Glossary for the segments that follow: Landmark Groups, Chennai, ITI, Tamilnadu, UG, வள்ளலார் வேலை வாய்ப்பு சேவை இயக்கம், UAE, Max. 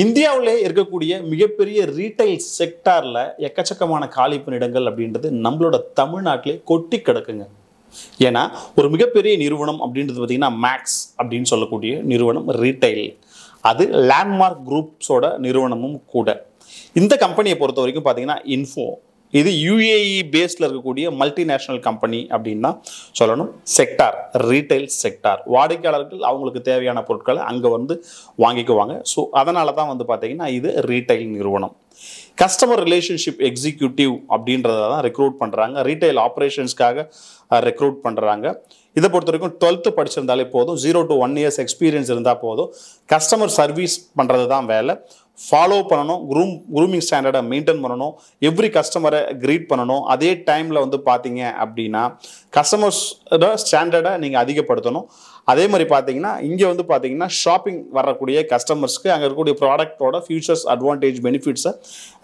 இந்தியாவுல இருக்கக்கூடிய மிகப்பெரிய ரீட்டைல் செக்டார்ல எக்கச்சக்கமான காலி பணியிடங்கள் அப்படின்றது நம்மளோட தமிழ்நாட்டிலே கொட்டி கிடக்குங்க. ஏன்னா ஒரு மிகப்பெரிய நிறுவனம் அப்படின்றது பார்த்தீங்கன்னா மேக்ஸ் அப்படின்னு சொல்லக்கூடிய நிறுவனம் ரீட்டைல், அது லேண்ட்மார்க் குரூப்ஸோட நிறுவனமும் கூட. இந்த கம்பெனியை பொறுத்த வரைக்கும் பார்த்தீங்கன்னா இன்ஃபோ, இது UAE பேஸில் இருக்கக்கூடிய மல்டிநேஷ்னல் கம்பெனி அப்படின்னா சொல்லணும். செக்டார் ரீட்டைல் செக்டார், வாடிக்கையாளர்கள் அவங்களுக்கு தேவையான பொருட்களை அங்கே வந்து வாங்கிக்குவாங்க. ஸோ அதனால தான் வந்து பார்த்தீங்கன்னா இது ரீட்டைல் நிறுவனம். கஸ்டமர் ரிலேஷன்ஷிப் எக்ஸிக்யூட்டிவ் அப்படின்றத தான் ரெக்ரூட் பண்ணுறாங்க, ரீட்டைல் ஆப்ரேஷன்ஸ்க்காக ரெக்ரூட் பண்ணுறாங்க. இதை பொறுத்த வரைக்கும் 12th படிச்சிருந்தாலே போதும், 0 to 1 years எக்ஸ்பீரியன்ஸ் இருந்தால் போதும். கஸ்டமர் சர்வீஸ் பண்ணுறது தான் வேலை, ஃபாலோ பண்ணணும், க்ரூமிங் ஸ்டாண்டர்டை மெயின்டைன் பண்ணணும், எவ்ரி கஸ்டமரை க்ரீட் பண்ணணும். அதே டைமில் வந்து பார்த்தீங்க அப்படின்னா கஸ்டமர்ஸோட ஸ்டாண்டர்டை நீங்கள் அதிகப்படுத்தணும். அதே மாதிரி பார்த்தீங்கன்னா இங்கே வந்து பார்த்தீங்கன்னா ஷாப்பிங் வரக்கூடிய கஸ்டமர்ஸ்க்கு அங்கே இருக்கக்கூடிய ப்ராடக்டோட ஃபியூச்சர்ஸ், அட்வான்டேஜ், பெனிஃபிட்ஸை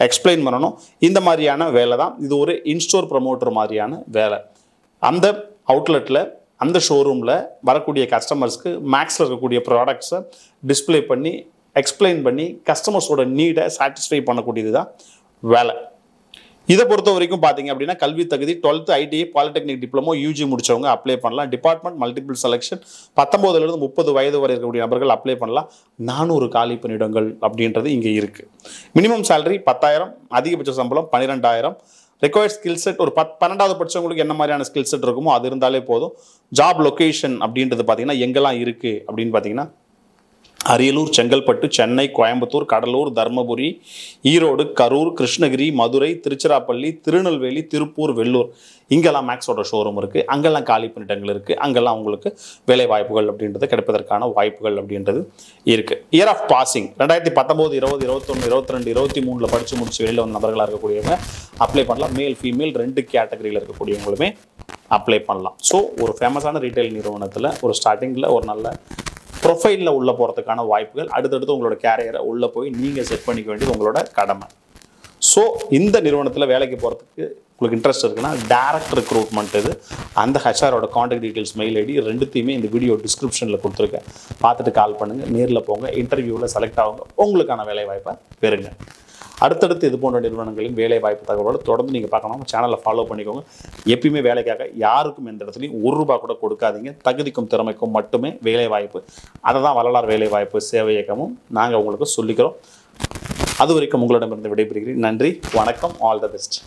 எக்ஸ்பிளைன் பண்ணணும். இந்த மாதிரியான வேலை தான் இது, ஒரு இன்ஸ்டோர் ப்ரமோட்டர் மாதிரியான வேலை. அந்த அவுட்லெட்டில், அந்த ஷோரூமில் வரக்கூடிய கஸ்டமர்ஸ்க்கு மேக்ஸில் இருக்கக்கூடிய ப்ராடக்ட்ஸை டிஸ்பிளே பண்ணி எக்ஸ்பிளைன் பண்ணி கஸ்டமர்ஸோட நீடை சாட்டிஸ்ஃபை பண்ணக்கூடியது தான் வேலை. இதை பொறுத்த வரைக்கும் பார்த்தீங்க அப்படின்னா கல்வி தகுதி 12th ITI polytechnic diploma UG முடிச்சவங்க அப்ளை பண்ணலாம். டிபார்ட்மெண்ட் மல்டிபிள் செலெக்ஷன், 19லேருந்து 30 வயது வரை இருக்கக்கூடிய நபர்கள் அப்ளை பண்ணலாம். 400 காலி பணியிடங்கள் அப்படின்றது இங்கே இருக்குது. மினிமம் சேலரி 10,000, அதிகபட்ச சம்பளம் 12,000. ரெக்வயர்ட் ஸ்கில் செட், ஒரு 12வது படித்தவங்களுக்கு என்ன மாதிரியான ஸ்கில் செட் இருக்குமோ அது இருந்தாலே போதும். ஜாப் லொக்கேஷன் அப்படின்றது பார்த்தீங்கன்னா எங்கெல்லாம் இருக்குது அப்படின்னு பார்த்தீங்கன்னா அரியலூர், செங்கல்பட்டு, சென்னை, கோயம்புத்தூர், கடலூர், தர்மபுரி, ஈரோடு, கரூர், கிருஷ்ணகிரி, மதுரை, திருச்சிராப்பள்ளி, திருநெல்வேலி, திருப்பூர், வெள்ளூர், இங்கெல்லாம் மேக்ஸோட ஷோரூம் இருக்குது. அங்கெல்லாம் காலி பணியிடங்கள் இருக்குது, அங்கெல்லாம் உங்களுக்கு வேலை வாய்ப்புகள் அப்படின்றது கிடைப்பதற்கான வாய்ப்புகள் அப்படின்றது இருக்குது. இயர் ஆஃப் பாசிங் 2019, 2020, 2021, 2022, 2023 படித்து முடிச்சு வெளியில் வந்து நபர்களாக இருக்கக்கூடியவங்க அப்ளை பண்ணலாம். மேல், ஃபீமேல் 2 கேட்டகரியில் இருக்கக்கூடியவங்களுமே அப்ளை பண்ணலாம். ஸோ ஒரு ஃபேமஸான ரீட்டைல் நிறுவனத்தில் ஒரு ஸ்டார்டிங்கில் ஒரு நல்ல ப்ரொஃபைலில் உள்ளே போகிறதுக்கான வாய்ப்புகள், அடுத்தடுத்து உங்களோட கேரியரை உள்ளே போய் நீங்கள் செட் பண்ணிக்க வேண்டியது உங்களோட கடமை. ஸோ இந்த நிறுவனத்தில் வேலைக்கு போகிறதுக்கு உங்களுக்கு இன்ட்ரெஸ்ட் இருக்குன்னா டைரக்ட் ரெக்ரூட்மெண்ட் இது. அந்த ஹெச்ஆரோட காண்டாக்ட் டீட்டெயில்ஸ், மெயில் ஐடி ரெண்டுத்தையுமே இந்த வீடியோ டிஸ்கிரிப்ஷனில் கொடுத்துருக்கேன். பார்த்துட்டு கால் பண்ணுங்கள், நேரில் போங்க, இன்டர்வியூவில் செலக்ட் ஆகுங்க, உங்களுக்கான வேலை வாய்ப்பை பெறுங்க. அடுத்தடுத்து இது போன்ற நிறுவனங்களின் வேலை வாய்ப்பு தகவலோடு தொடர்ந்து நீங்கள் பார்க்கணும். சேனலை ஃபாலோ பண்ணிக்கோங்க. எப்பயுமே வேலைக்காக யாருக்கும் எந்த இடத்துலையும் ₹1 கூட கொடுக்காதீங்க. தகுதிக்கும் திறமைக்கும் மட்டுமே வேலை வாய்ப்பு, அதை தான் வள்ளலார் வேலை வாய்ப்பு சேவை இயக்கமும் நாங்கள் உங்களுக்கு சொல்லிக்கிறோம். அது வரைக்கும் உங்களிடமிருந்து விடைபெறுகிறேன். நன்றி, வணக்கம், ஆல் தி பெஸ்ட்.